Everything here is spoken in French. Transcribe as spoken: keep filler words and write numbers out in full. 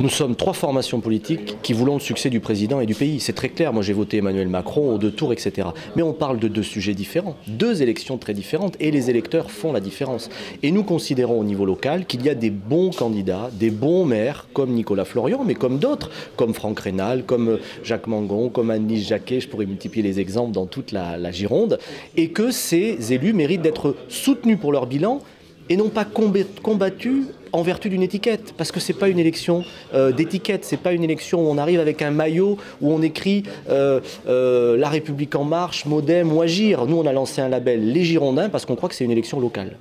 Nous sommes trois formations politiques qui voulons le succès du président et du pays. C'est très clair, moi j'ai voté Emmanuel Macron, aux deux tours, et cetera. Mais on parle de deux sujets différents, deux élections très différentes, et les électeurs font la différence. Et nous considérons au niveau local qu'il y a des bons candidats, des bons maires, comme Nicolas Florian, mais comme d'autres, comme Franck Rénal, comme Jacques Mangon, comme Annelies Jacquet, je pourrais multiplier les exemples dans toute la, la Gironde, et que ces élus méritent d'être soutenus pour leur bilan, et non pas combattu en vertu d'une étiquette. Parce que ce n'est pas une élection euh, d'étiquette, ce n'est pas une élection où on arrive avec un maillot, où on écrit euh, euh, La République en marche, MoDem, Ouagir. Nous, on a lancé un label, Les Girondins, parce qu'on croit que c'est une élection locale.